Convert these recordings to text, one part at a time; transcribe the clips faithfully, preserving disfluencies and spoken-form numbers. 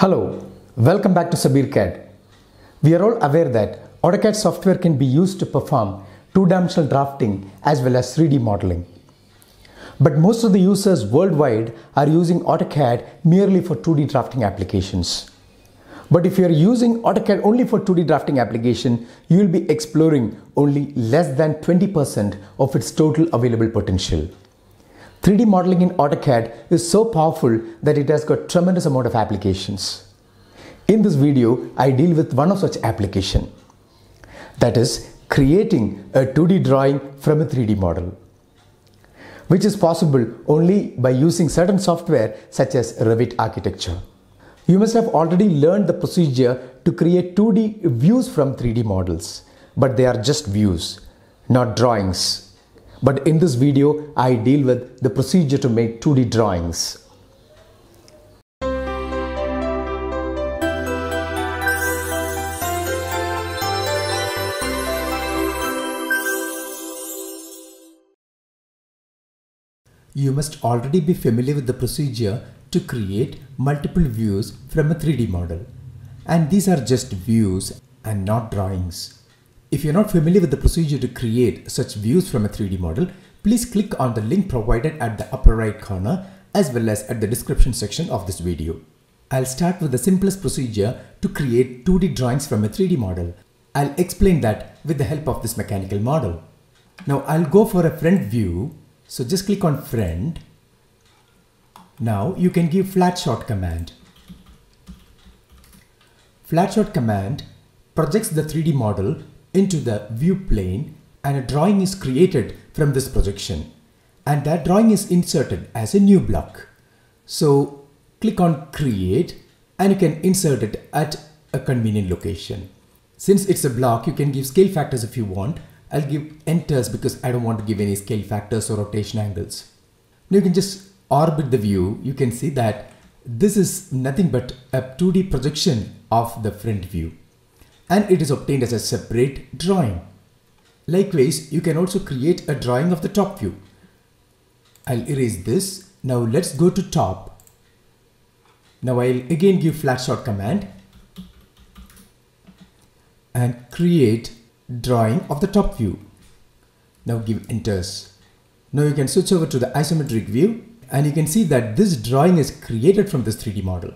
Hello, welcome back to SabeerCAD. We are all aware that AutoCAD software can be used to perform two-dimensional drafting as well as three D modeling. But most of the users worldwide are using AutoCAD merely for two D drafting applications. But if you are using AutoCAD only for two D drafting application, you will be exploring only less than twenty percent of its total available potential. three D modeling in AutoCAD is so powerful that it has got tremendous amount of applications. In this video, I deal with one of such application, that is creating a two D drawing from a three D model, which is possible only by using certain software such as Revit Architecture. You must have already learned the procedure to create two D views from three D models, but they are just views, not drawings. But in this video, I deal with the procedure to make two D drawings. You must already be familiar with the procedure to create multiple views from a three D model. And these are just views and not drawings. If you're not familiar with the procedure to create such views from a three D model, please click on the link provided at the upper right corner as well as at the description section of this video. I'll start with the simplest procedure to create two D drawings from a three D model. I'll explain that with the help of this mechanical model. Now I'll go for a front view, so just click on front. Now you can give FLATSHOT command. FLATSHOT command projects the three D model into the view plane, and a drawing is created from this projection, and that drawing is inserted as a new block. So click on create and you can insert it at a convenient location. Since it's a block, you can give scale factors if you want. I'll give enters because I don't want to give any scale factors or rotation angles. Now you can just orbit the view. You can see that this is nothing but a two D projection of the front view, and it is obtained as a separate drawing. Likewise, you can also create a drawing of the top view. I'll erase this. Now let's go to top. Now I'll again give FLATSHOT command and create drawing of the top view. Now give enters. Now you can switch over to the isometric view and you can see that this drawing is created from this three D model.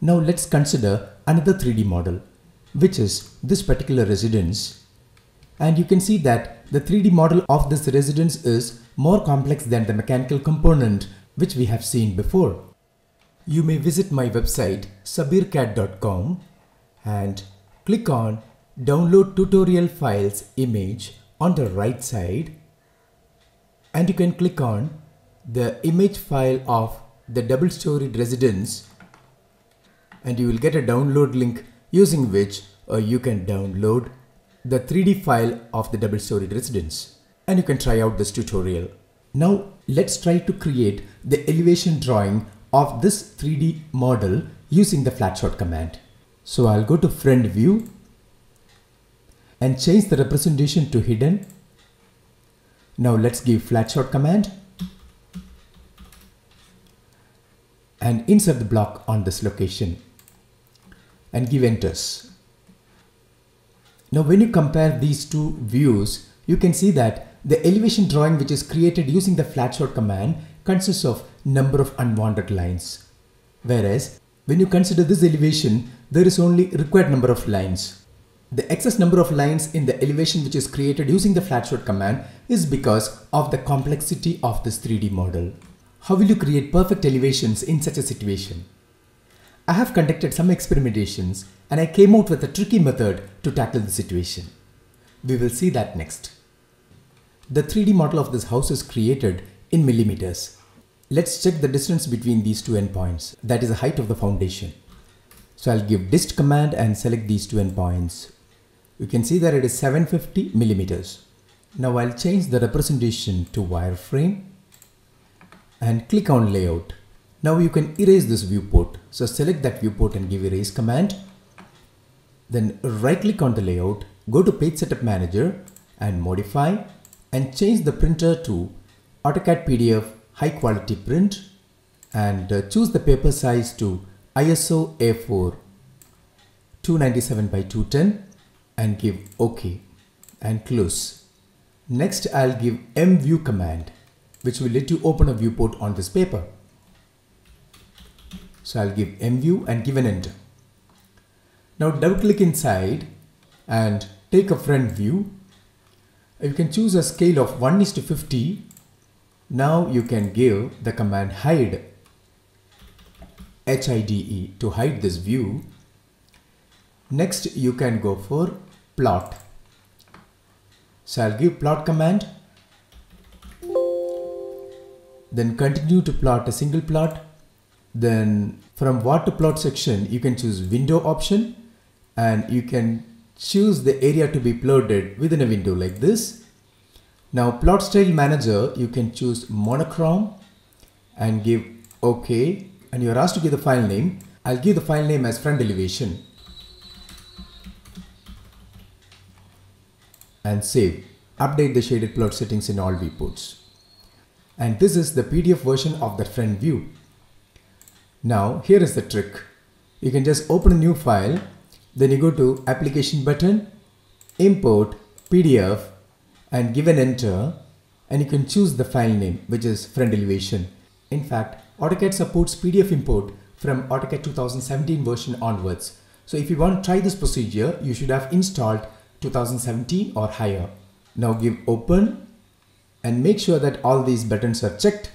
Now let's consider another three D model, which is this particular residence, and you can see that the three D model of this residence is more complex than the mechanical component which we have seen before. You may visit my website sabeer cad dot com and click on download tutorial files image on the right side, and you can click on the image file of the double-storied residence and you will get a download link using which uh, you can download the three D file of the double-storied residence, and you can try out this tutorial. Now let's try to create the elevation drawing of this three D model using the FLATSHOT command. So I'll go to front view and change the representation to hidden. Now let's give FLATSHOT command and insert the block on this location and give enters. Now when you compare these two views, you can see that the elevation drawing which is created using the FLATSHOT command consists of number of unwanted lines, whereas when you consider this elevation, there is only required number of lines. The excess number of lines in the elevation which is created using the FLATSHOT command is because of the complexity of this three D model. How will you create perfect elevations in such a situation? I have conducted some experimentations and I came out with a tricky method to tackle the situation. We will see that next. The three D model of this house is created in millimeters. Let's check the distance between these two endpoints, that is the height of the foundation. So I'll give dist command and select these two endpoints. You can see that it is seven hundred fifty millimeters. Now I'll change the representation to wireframe and click on layout. Now you can erase this viewport. So select that viewport and give erase command. Then right click on the layout, go to page setup manager and modify and change the printer to AutoCAD P D F high quality print and choose the paper size to I S O A four two ninety-seven by two ten and give OK and close. Next I'll give M view command, which will let you open a viewport on this paper. So I'll give M view and give an enter. Now double click inside and take a front view. You can choose a scale of one is to fifty. Now you can give the command hide, H I D E, to hide this view. Next you can go for plot. So I'll give plot command. Then continue to plot a single plot. Then from what to plot section you can choose window option, and you can choose the area to be plotted within a window like this. Now plot style manager, you can choose monochrome and give OK, and you're asked to give the file name. I'll give the file name as front elevation and save. Update the shaded plot settings in all viewports. And this is the P D F version of the front view. Now here is the trick. You can just open a new file, then you go to application button, import P D F and give an enter, and you can choose the file name, which is front elevation. In fact, AutoCAD supports P D F import from AutoCAD two thousand seventeen version onwards. So if you want to try this procedure, you should have installed two thousand seventeen or higher. Now give open and make sure that all these buttons are checked.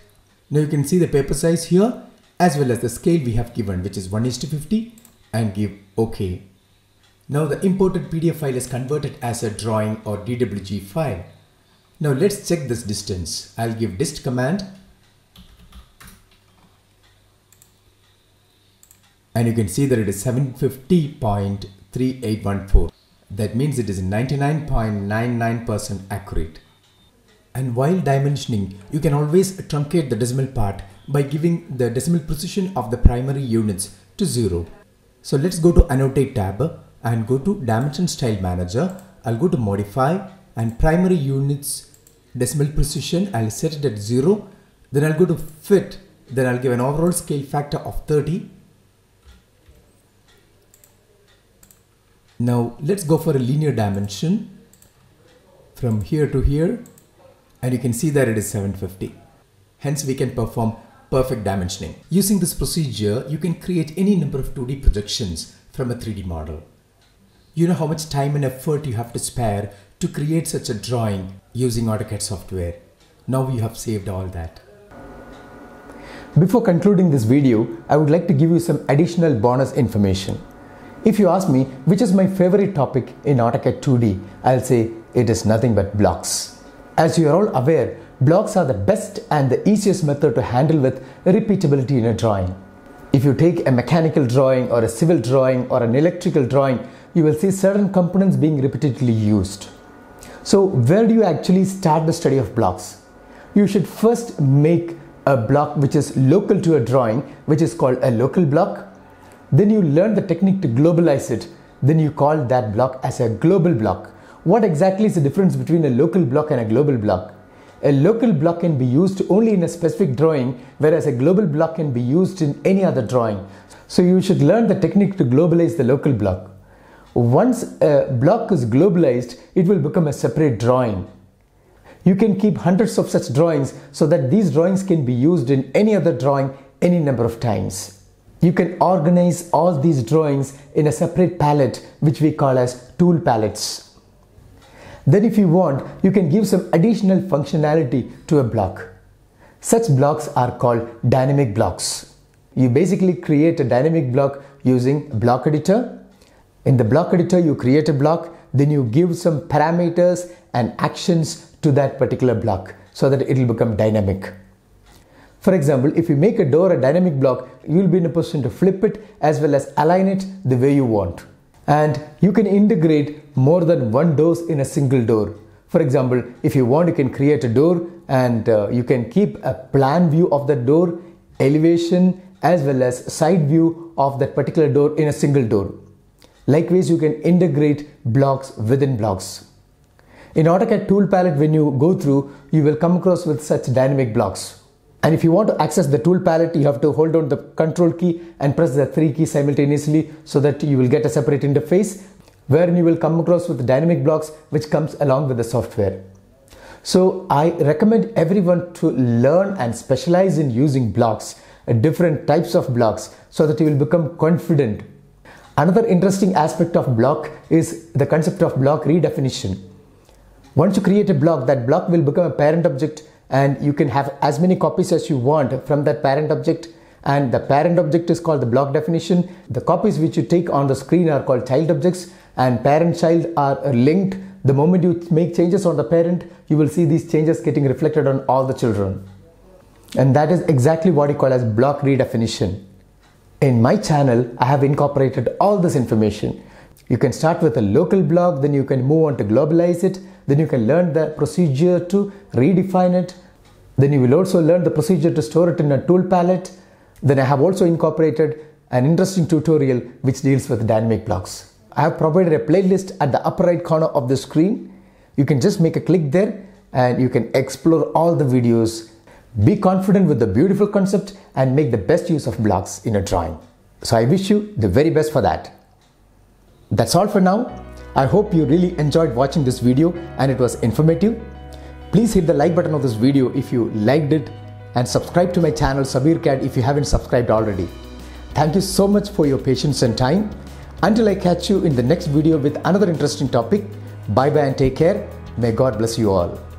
Now you can see the paper size here as well as the scale we have given, which is one is to fifty, and give OK. Now the imported P D F file is converted as a drawing or D W G file. Now let's check this distance. I'll give dist command. And you can see that it is seven fifty point three eight one four. That means it is ninety-nine point nine nine percent accurate. And while dimensioning, you can always truncate the decimal part by giving the decimal position of the primary units to zero. So let's go to Annotate tab and go to Dimension Style Manager. I'll go to Modify and Primary Units Decimal Precision. I'll set it at zero. Then I'll go to Fit. Then I'll give an overall scale factor of thirty. Now let's go for a linear dimension from here to here, and you can see that it is seven fifty. Hence we can perform perfect dimensioning. Using this procedure, you can create any number of two D projections from a three D model. You know how much time and effort you have to spare to create such a drawing using AutoCAD software. Now you have saved all that. Before concluding this video, I would like to give you some additional bonus information. If you ask me which is my favorite topic in AutoCAD two D, I'll say it is nothing but blocks. As you are all aware, blocks are the best and the easiest method to handle with repeatability in a drawing. If you take a mechanical drawing or a civil drawing or an electrical drawing, you will see certain components being repeatedly used. So where do you actually start the study of blocks? You should first make a block which is local to a drawing, which is called a local block. Then you learn the technique to globalize it. Then you call that block as a global block. What exactly is the difference between a local block and a global block? A local block can be used only in a specific drawing, whereas a global block can be used in any other drawing. So you should learn the technique to globalize the local block. Once a block is globalized, it will become a separate drawing. You can keep hundreds of such drawings so that these drawings can be used in any other drawing any number of times. You can organize all these drawings in a separate palette, which we call as tool palettes. Then if you want, you can give some additional functionality to a block. Such blocks are called dynamic blocks. You basically create a dynamic block using a block editor. In the block editor, you create a block, then you give some parameters and actions to that particular block so that it will become dynamic. For example, if you make a door a dynamic block, you will be in a position to flip it as well as align it the way you want. And you can integrate more than one doors in a single door. For example, if you want, you can create a door and uh, you can keep a plan view of the door, elevation as well as side view of that particular door in a single door. Likewise, you can integrate blocks within blocks. In AutoCAD tool palette, when you go through, you will come across with such dynamic blocks. And if you want to access the tool palette, you have to hold down the control key and press the three keys simultaneously, so that you will get a separate interface wherein you will come across with the dynamic blocks which comes along with the software. So I recommend everyone to learn and specialize in using blocks, different types of blocks, so that you will become confident. Another interesting aspect of block is the concept of block redefinition. Once you create a block, that block will become a parent object, and you can have as many copies as you want from that parent object, and the parent object is called the block definition. The copies which you take on the screen are called child objects, and parent-child are linked. The moment you make changes on the parent, you will see these changes getting reflected on all the children. And that is exactly what you call as block redefinition. In my channel, I have incorporated all this information. You can start with a local block, then you can move on to globalize it, then you can learn the procedure to redefine it, then you will also learn the procedure to store it in a tool palette. Then I have also incorporated an interesting tutorial which deals with dynamic blocks. I have provided a playlist at the upper right corner of the screen. You can just make a click there and you can explore all the videos. Be confident with the beautiful concept and make the best use of blocks in a drawing. So I wish you the very best for that. That's all for now. I hope you really enjoyed watching this video and it was informative. Please hit the like button of this video if you liked it, and subscribe to my channel SabeerCAD if you haven't subscribed already. Thank you so much for your patience and time. Until I catch you in the next video with another interesting topic, bye bye and take care. May God bless you all.